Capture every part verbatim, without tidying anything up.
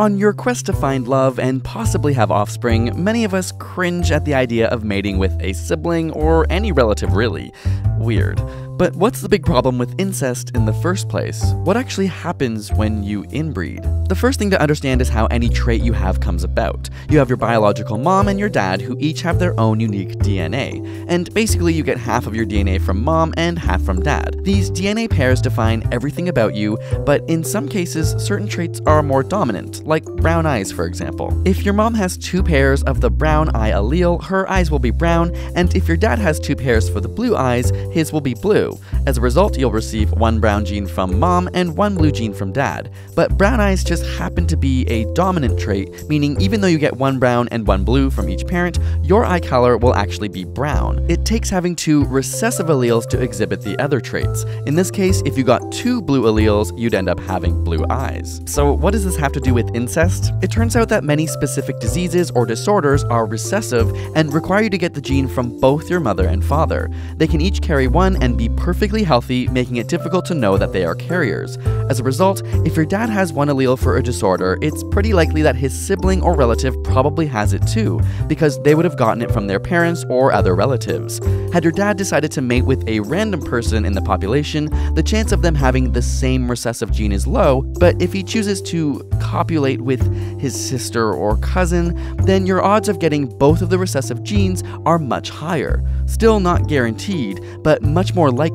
On your quest to find love and possibly have offspring, many of us cringe at the idea of mating with a sibling or any relative, really. Weird. But what's the big problem with incest in the first place? What actually happens when you inbreed? The first thing to understand is how any trait you have comes about. You have your biological mom and your dad who each have their own unique D N A. And basically you get half of your D N A from mom and half from dad. These D N A pairs define everything about you, but in some cases certain traits are more dominant, like brown eyes for example. If your mom has two pairs of the brown eye allele, her eyes will be brown, and if your dad has two pairs for the blue eyes, his will be blue. As a result, you'll receive one brown gene from mom and one blue gene from dad. But brown eyes just happen to be a dominant trait, meaning even though you get one brown and one blue from each parent, your eye color will actually be brown. It takes having two recessive alleles to exhibit the other traits. In this case, if you got two blue alleles, you'd end up having blue eyes. So what does this have to do with incest? It turns out that many specific diseases or disorders are recessive and require you to get the gene from both your mother and father. They can each carry one and be perfectly healthy, making it difficult to know that they are carriers. As a result, if your dad has one allele for a disorder, it's pretty likely that his sibling or relative probably has it too, because they would have gotten it from their parents or other relatives. Had your dad decided to mate with a random person in the population, the chance of them having the same recessive gene is low, but if he chooses to copulate with his sister or cousin, then your odds of getting both of the recessive genes are much higher. Still not guaranteed, but much more likely.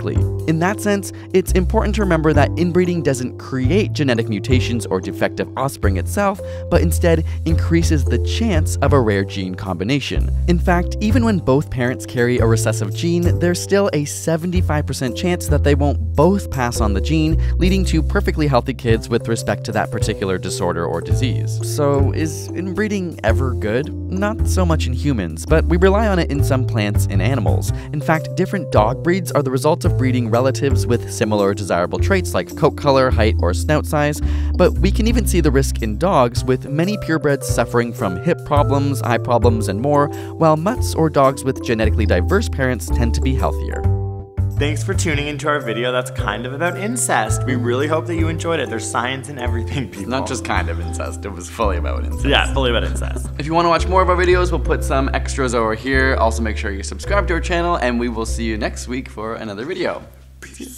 In that sense, it's important to remember that inbreeding doesn't create genetic mutations or defective offspring itself, but instead increases the chance of a rare gene combination. In fact, even when both parents carry a recessive gene, there's still a seventy-five percent chance that they won't both pass on the gene, leading to perfectly healthy kids with respect to that particular disorder or disease. So is inbreeding ever good? Not so much in humans, but we rely on it in some plants and animals. In fact, different dog breeds are the result of breeding relatives with similar desirable traits like coat color, height, or snout size, but we can even see the risk in dogs, with many purebreds suffering from hip problems, eye problems, and more, while mutts or dogs with genetically diverse parents tend to be healthier. Thanks for tuning into our video that's kind of about incest. We really hope that you enjoyed it. There's science in everything, people. Not just kind of incest, it was fully about incest. Yeah, fully about incest. If you want to watch more of our videos, we'll put some extras over here. Also, make sure you subscribe to our channel, and we will see you next week for another video. Peace.